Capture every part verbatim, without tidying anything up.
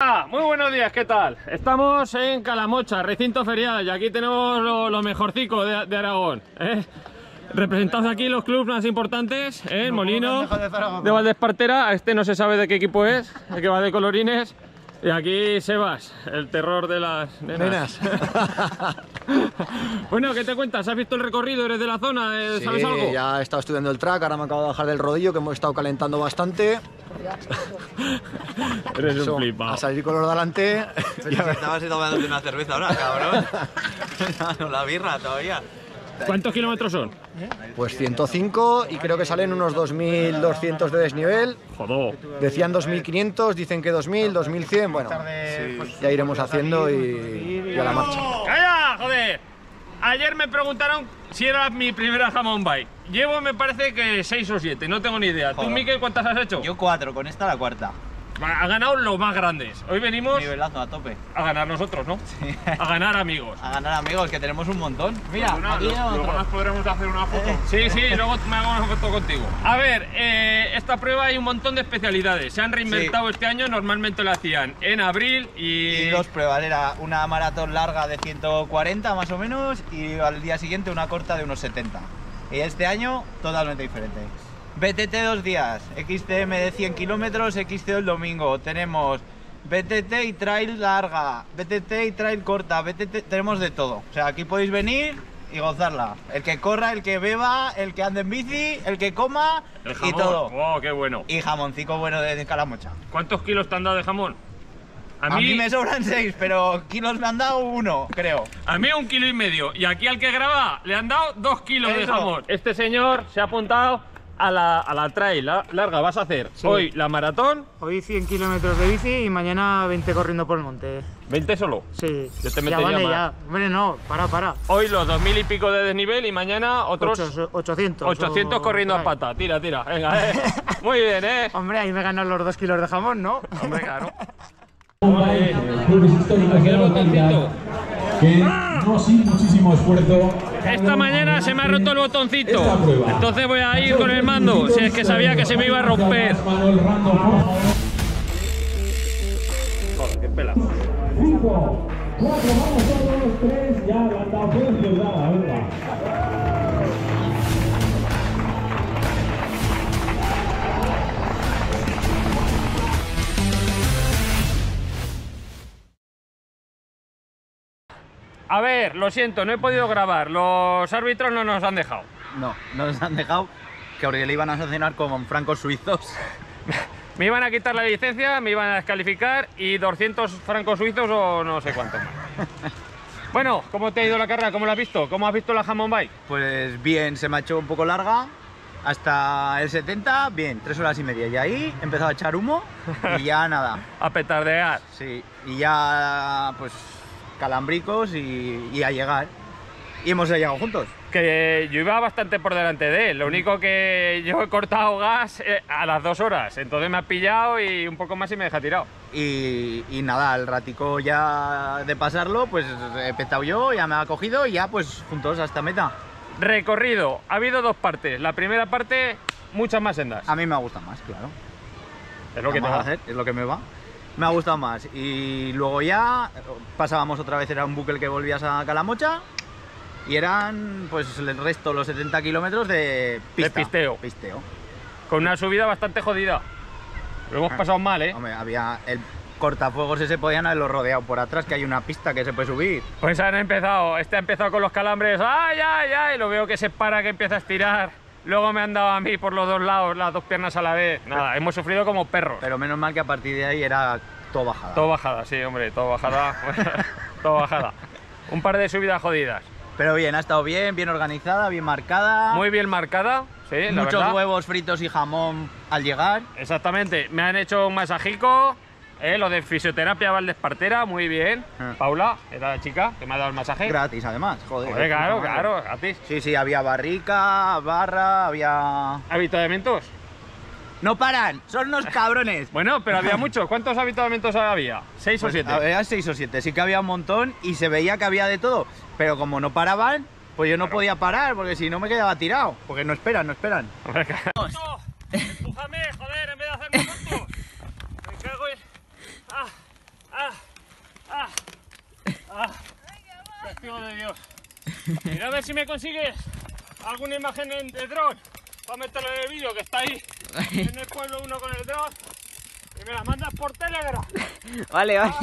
Ah, muy buenos días, ¿qué tal? Estamos en Calamocha, recinto ferial, y aquí tenemos lo, lo mejorcico de, de Aragón, ¿eh? Representados aquí los clubes más importantes, ¿eh? El Molino, de Valdez Partera, este no se sabe de qué equipo es, el que va de colorines. Y aquí Sebas, el terror de las nenas. Bueno, ¿qué te cuentas? ¿Has visto el recorrido? ¿Eres de la zona? ¿Eh? ¿Sabes sí, algo? Ya he estado estudiando el track, ahora me acabo de bajar del rodillo, que hemos estado calentando bastante. Eres un flipado. A salir con los delante. Pero ya si estabas tomando una cerveza ahora, cabrón. No, la birra todavía. ¿Cuántos kilómetros son? Pues ciento cinco y creo que salen unos dos mil doscientos de desnivel. Jodó. Decían dos mil quinientos, dicen que dos mil, dos mil cien. Bueno, sí, ya iremos haciendo y, y a la marcha. ¡Calla, joder! Ayer me preguntaron si era mi primera Jamón Bike. Llevo, me parece que seis o siete, no tengo ni idea. Joder. ¿Tú, Mikel, cuántas has hecho? Yo cuatro, con esta la cuarta. Ha ganado los más grandes. Hoy venimos... Nivelazo a tope. A ganar nosotros, ¿no? Sí. A ganar amigos. A ganar amigos, que tenemos un montón. Mira, una, aquí luego, luego nos podremos hacer una foto. Eh. Sí, sí, luego me hago una foto contigo. A ver, eh, esta prueba hay un montón de especialidades. Se han reinventado sí. Este año, normalmente lo hacían en abril y... Y dos pruebas, era una maratón larga de ciento cuarenta más o menos y al día siguiente una corta de unos setenta. Y este año, totalmente diferente. B T T dos días, X T M de cien kilómetros, X T O el domingo. Tenemos B T T y trail larga, B T T y trail corta, B T T, tenemos de todo. O sea, aquí podéis venir y gozarla. El que corra, el que beba, el que ande en bici, el que coma el jamón. Y todo. ¡Wow, qué bueno! Y jamoncico bueno de Calamocha. ¿Cuántos kilos te han dado de jamón? A mí... a mí me sobran seis, pero kilos me han dado uno, creo. A mí un kilo y medio. Y aquí al que graba le han dado dos kilos Eso. de jamón. Este señor se ha apuntado... A la, a la trail la, larga, vas a hacer sí. hoy la maratón. Hoy cien kilómetros de bici y mañana veinte corriendo por el monte. ¿veinte solo? Sí. Yo te metería ya vale, más. Ya. Hombre, no, para, para. Hoy los dos mil y pico de desnivel y mañana otros... Ocho, ochocientos. ochocientos o... corriendo a pata. Tira, tira. Venga, eh. Muy bien, eh. Hombre, ahí me ganan los dos kilos de jamón, ¿no? Hombre, claro. Que no sin muchísimo esfuerzo. Esta mañana se me ha roto el botoncito, entonces voy a ir con el mando, si es que sabía que se me iba a romper. Joder, qué pela. A ver, lo siento, no he podido grabar. Los árbitros no nos han dejado. No, no nos han dejado, que ahora le iban a sancionar con francos suizos. Me iban a quitar la licencia, me iban a descalificar y doscientos francos suizos o no sé cuánto más. Bueno, ¿cómo te ha ido la carrera? ¿Cómo la has visto? ¿Cómo has visto la Jamón Bike? Pues bien, se me ha hecho un poco larga. Hasta el setenta, bien, tres horas y media. Y ahí empezó a echar humo y ya nada. A petardear. Sí, y ya pues... calambricos y, y a llegar, y hemos llegado juntos. Que yo iba bastante por delante de él, lo único que yo he cortado gas a las dos horas, entonces me ha pillado y un poco más y me deja tirado. Y, y nada, al ratico ya de pasarlo, pues he petado yo, ya me ha cogido y ya pues juntos hasta meta. Recorrido, ha habido dos partes, la primera parte muchas más sendas. A mí me gusta más, claro. Es lo que te va a hacer, es lo que me va. Me ha gustado más y luego ya pasábamos otra vez, era un bucle que volvías a Calamocha y eran pues el resto, los setenta kilómetros de pista. De pisteo. pisteo. Con una subida bastante jodida. Lo hemos pasado mal, ¿eh? Hombre, había el cortafuegos ese, podían haberlo rodeado por atrás, que hay una pista que se puede subir. Pues han empezado, este ha empezado con los calambres, ¡ay, ay, ay! Lo veo que se para, que empieza a estirar. Luego me han dado a mí por los dos lados, las dos piernas a la vez. Nada, hemos sufrido como perros. Pero menos mal que a partir de ahí era todo bajada. Todo bajada, sí, hombre, todo bajada. Todo bajada. Un par de subidas jodidas. Pero bien, ha estado bien, bien organizada, bien marcada. Muy bien marcada, sí, la verdad. Muchos huevos fritos y jamón al llegar. Exactamente, me han hecho un masajico, eh, lo de fisioterapia Valdez Partera, muy bien. Ah. Paula, era la chica que me ha dado el masaje. Gratis, además, joder. joder claro, claro, claro, gratis. Sí, sí, había barrica, barra, había... ¿Habitamientos? ¡No paran! ¡Son unos cabrones! Bueno, pero había muchos. ¿Cuántos habitamientos había? ¿Seis pues o siete? Había seis o siete. Sí que había un montón y se veía que había de todo. Pero como no paraban, pues yo no claro. podía parar, porque si no me quedaba tirado. Porque no esperan, no esperan. ¡Empújame, joder! En vez de hacerme tontos. Me cago en... ¡Ah! testigo de Dios. Mira a ver si me consigues alguna imagen en, de dron para meterlo en el vídeo que está ahí en el pueblo uno con el dron y me las mandas por Telegram. Vale, vale. Ah,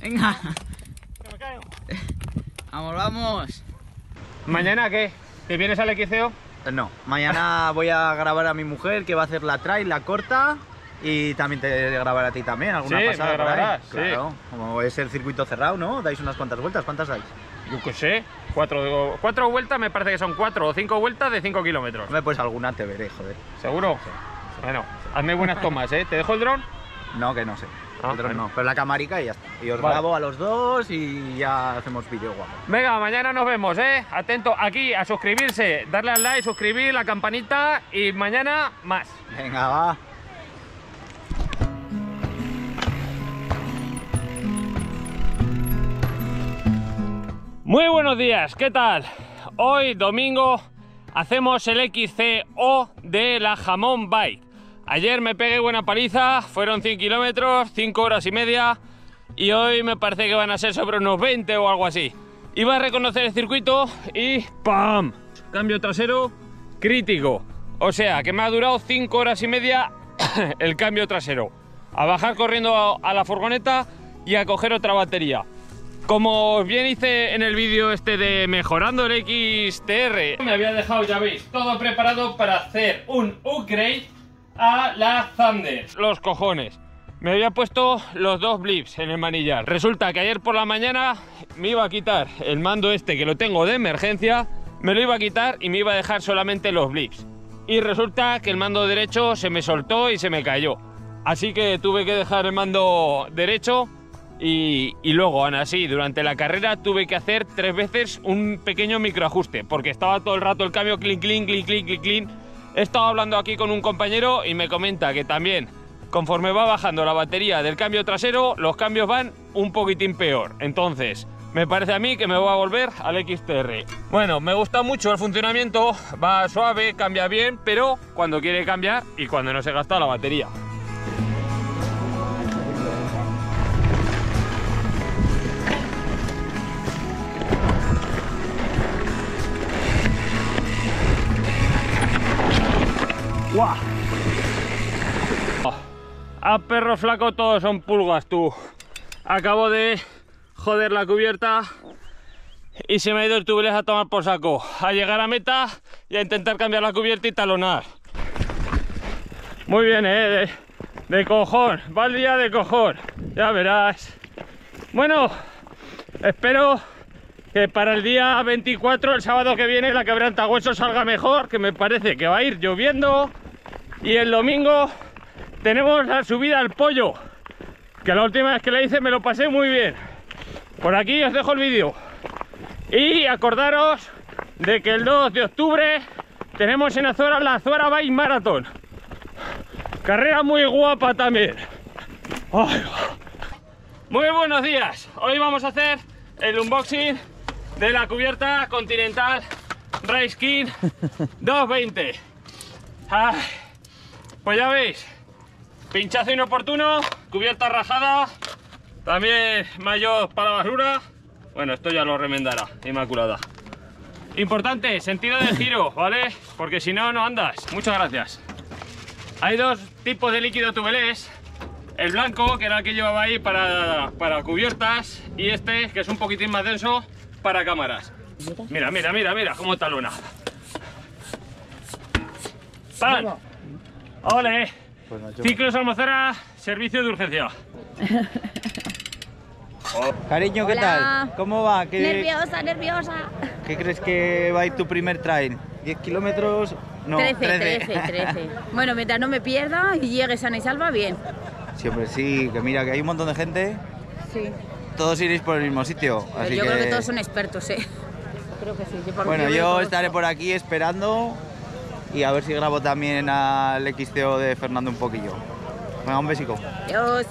venga. Que me caigo. Vamos, vamos. ¿Mañana qué? ¿Te vienes al X C O? No, mañana voy a grabar a mi mujer que va a hacer la trail, la corta. Y también te grabaré a ti también, alguna sí, pasada grabarás, por ahí. Sí. Claro, como es el circuito cerrado, ¿no? Dais unas cuantas vueltas, ¿cuántas dais? Yo qué sé, cuatro, cuatro vueltas me parece que son cuatro o cinco vueltas de cinco kilómetros. Pues alguna te veré, joder. ¿Seguro? Sí, sí. Bueno, hazme buenas tomas, ¿eh? ¿Te dejo el dron? No, que no sé. Ah, el dron bueno. No, pero la camarica y ya está. Y os vale. Grabo a los dos y ya hacemos vídeo guapo. Venga, mañana nos vemos, ¿eh? Atento aquí a suscribirse, darle al like, suscribir, la campanita y mañana más. Venga, va. Muy buenos días, ¿qué tal? Hoy, domingo, hacemos el X C O de la Jamón Bike. Ayer me pegué buena paliza, fueron cien kilómetros, cinco horas y media, y hoy me parece que van a ser sobre unos veinte o algo así. Iba a reconocer el circuito y ¡pam! Cambio trasero crítico. O sea, que me ha durado cinco horas y media el cambio trasero. A bajar corriendo a la furgoneta y a coger otra batería. Como bien hice en el vídeo este de mejorando el X T R, me había dejado, ya veis, todo preparado para hacer un upgrade a la Thunder. Los cojones, me había puesto los dos blips en el manillar. Resulta que ayer por la mañana me iba a quitar el mando este que lo tengo de emergencia, me lo iba a quitar y me iba a dejar solamente los blips. Y resulta que el mando derecho se me soltó y se me cayó. Así que tuve que dejar el mando derecho. Y, y luego, aún así, durante la carrera tuve que hacer tres veces un pequeño microajuste, porque estaba todo el rato el cambio clean, clean, clean, clean, clean, clean. He estado hablando aquí con un compañero y me comenta que también, conforme va bajando la batería del cambio trasero, los cambios van un poquitín peor. Entonces, me parece a mí que me voy a volver al X T R. Bueno, me gusta mucho el funcionamiento, va suave, cambia bien, pero cuando quiere cambiar y cuando no se gasta la batería. ¡Guau! A perro flaco todos son pulgas, tú. Acabo de joder la cubierta y se me ha ido el tubelés a tomar por saco. A llegar a meta y a intentar cambiar la cubierta y talonar. Muy bien, eh. De, de cojón. Va el día de cojón. Ya verás. Bueno, espero que para el día veinticuatro, el sábado que viene, la quebrantahuesos salga mejor, que me parece que va a ir lloviendo. Y el domingo tenemos la subida al Poyo, que la última vez que la hice me lo pasé muy bien. Por aquí os dejo el vídeo. Y acordaros de que el dos de octubre tenemos en Azuara la Azuara Bike Marathon. Carrera muy guapa también. Ay. Muy buenos días. Hoy vamos a hacer el unboxing de la cubierta Continental Race King doscientos veinte. Ay. Pues ya veis, pinchazo inoportuno, cubierta rajada, también mayo para basura. Bueno, esto ya lo remendará, inmaculada. Importante, sentido de giro, ¿vale? Porque si no, no andas. Muchas gracias. Hay dos tipos de líquido tubelés. El blanco, que era el que llevaba ahí para, para cubiertas, y este, que es un poquitín más denso, para cámaras. Mira, mira, mira, mira, cómo talona. ¡Pan! ¡Ole! Ciclos Almozara, servicio de urgencia. Cariño, ¿qué Hola. Tal? ¿Cómo va? ¿Qué... Nerviosa, nerviosa. ¿Qué crees que va a ir tu primer trail? ¿diez kilómetros? No, trece, trece, trece. Bueno, mientras no me pierda y llegue sana y salva, bien. Siempre sí, que mira, que hay un montón de gente. Sí. Todos iréis por el mismo sitio. Así yo que... creo que todos son expertos, ¿eh? Creo que sí. Yo por bueno, yo estaré todo. Por aquí esperando. Y a ver si grabo también al X T O de Fernando un poquillo. Venga, un besico. Adiós.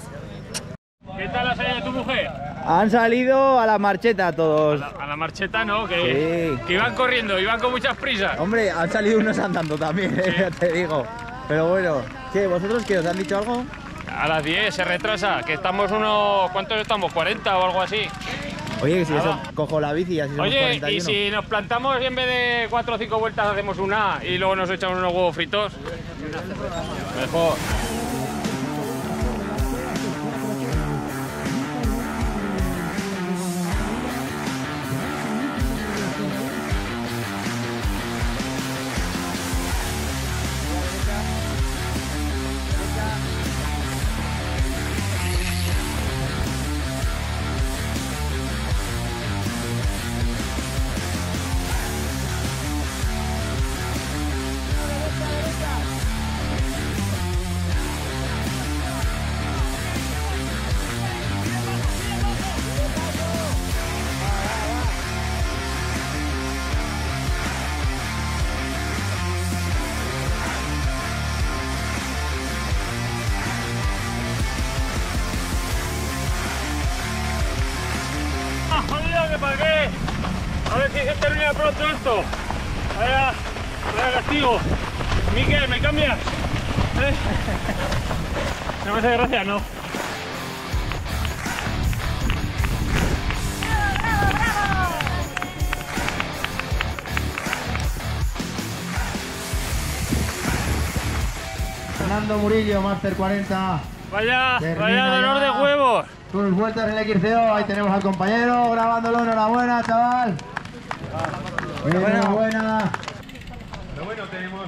¿Qué tal ha salido tu mujer? Han salido a la marcheta todos. A la, a la marcheta no, que, sí. que iban corriendo, iban con muchas prisas. Hombre, han salido unos andando también, ¿eh? Sí. Ya te digo. Pero bueno, ¿qué? ¿Vosotros qué? ¿Os han dicho algo? A las diez se retrasa, que estamos unos... ¿Cuántos estamos? ¿cuarenta o algo así? Oye, que si eso, cojo la bici y así somos cuarenta y uno. Oye, y si nos plantamos y en vez de cuatro o cinco vueltas hacemos una y luego nos echamos unos huevos fritos. Mejor. Mikel, ¿me cambias? ¿Eh? No me hace gracia, ¿no? Fernando Murillo, Master cuarenta. Vaya, termina, vaya dolor ya de huevos. Tus vueltas en el X C O, ahí tenemos al compañero grabándolo, enhorabuena, chaval. Enhorabuena.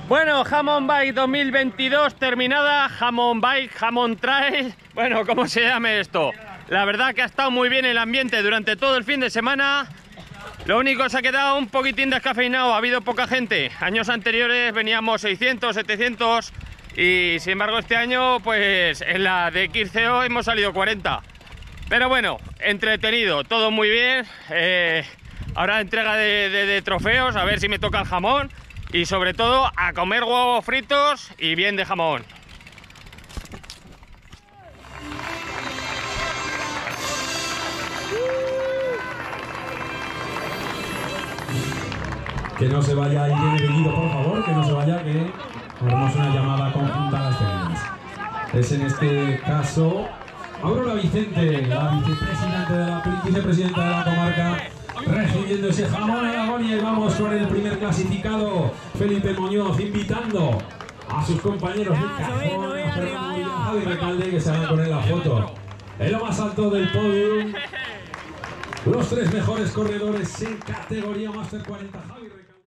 Bueno, Jamón Bike dos mil veintidós terminada, Jamón Bike, Jamón Trail, bueno, como se llame esto. La verdad que ha estado muy bien el ambiente durante todo el fin de semana. Lo único, se ha quedado un poquitín descafeinado, ha habido poca gente. Años anteriores veníamos seiscientos, setecientos y sin embargo este año pues en la de X C O hemos salido cuarenta. Pero bueno, entretenido, todo muy bien. Eh, ahora entrega de, de, de trofeos, a ver si me toca el jamón. Y sobre todo, a comer huevos fritos y bien de jamón. Que no se vaya ahí bien venido, por favor, que no se vaya, que haremos una llamada conjunta a las felinas. Es en este caso Aurora Vicente, la vicepresidenta de la, vicepresidenta de la comarca, recibiendo ese jamón Aragón, y vamos con el primer clasificado, Felipe Muñoz, invitando a sus compañeros del cajón, a Fernando Murillo, a Javi, Recalde, que se van a poner la foto. En lo más alto del podio, los tres mejores corredores en categoría Master cuarenta, Javi.